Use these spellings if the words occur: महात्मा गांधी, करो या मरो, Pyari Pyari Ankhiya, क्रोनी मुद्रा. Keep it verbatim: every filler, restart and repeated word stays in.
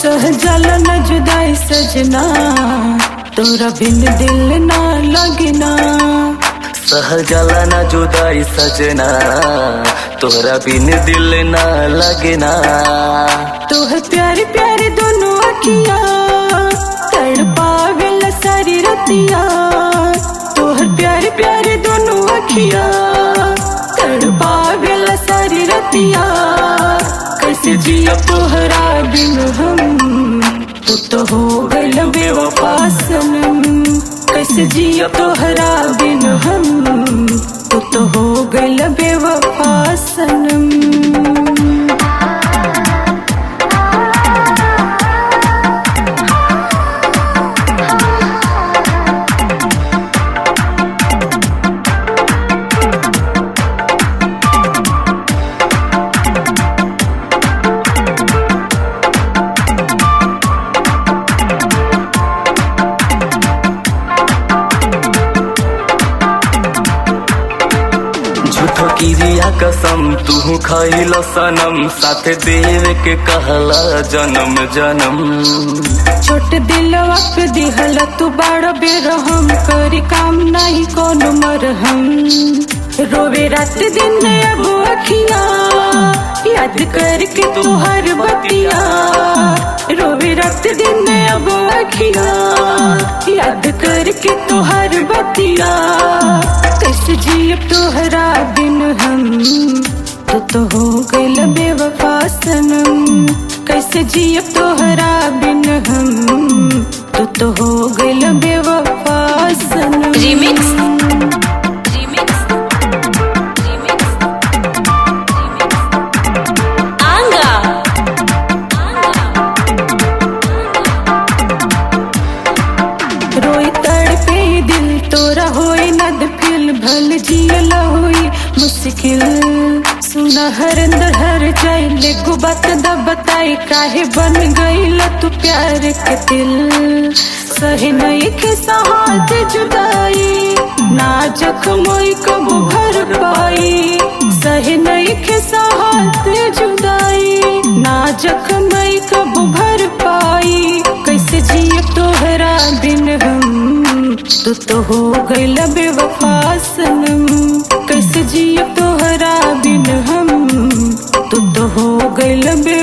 सह जाला न जुदाई सजना, तोरा बिन दिल ना लगना। सह जाला न जुदाई सजना, तोरा बिन दिल ना लगना। तोह प्यारी प्यारी दोनों अखिया, तड़पागल सारी रतिया। तोह प्यारी प्यारी दोनों अखिया, तड़पागल सारी रतिया। कैसे जिया तोहरा बिन हम, तू तो हो गइल बेवफा सनम। कैसे जिया तोहरा बिन हम, तू तो हो गइल बेवफा सनम। किरिया कसम तू खइल सनम, साथे देवे के कहला जन्म जन्म। छोट दिलवा पे दिहल तू बड़ बेरहम, करी काम नहीं कोनो मरहम। रोवे रात दिन अब अखिया, याद करके तू हर बतिया। रोवे रात दिन अब अखिया, याद करके तू हर बतिया। कैसे जिए तोहरा बिन हम, तू तो हो गइल बेवफा सनम। कैसे जिए तोहरा बिन हम, तू तो हो गइल बेवफा सनम। रिमिक्स। भल जियल होई मुश्किल, सुना हर अंदर हर जाइले गो बात दा बताई। काहे बन गइल तू प्यार के दिल, सहे नहीं के सहाते जुदाई। ना जख्मोई कबू भर पाई, सहे नहीं के सहाते जुदाई। ना जख्मोई कबू भर पाई। कैसे जिए तोहरा बिन हम, तू तो हो गइल बेवफा सनम। कैसे जिए तोहरा बिन हम, तू तो हो गइल।